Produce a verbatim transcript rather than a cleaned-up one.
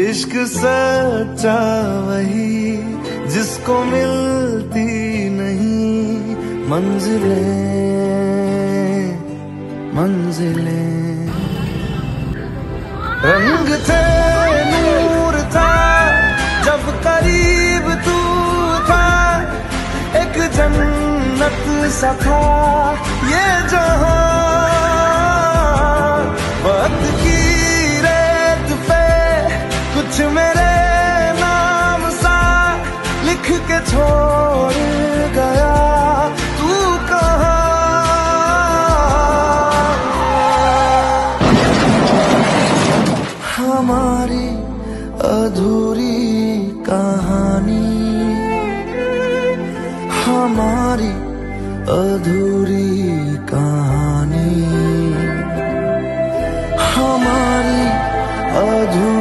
इश्क सच्चा वही जिसको मिलती नहीं मंजिलें मंजिलें। रंग थे नूर था जब करीब तू था, एक जन्नत सा था ये जहां। वक्त की रेत पे कुछ मेरे नाम सा लिख के छोड़ गया तू कहां। हमारी अधूरी कहानी, हमारी अधूरी कहानी, हमारी अधूरी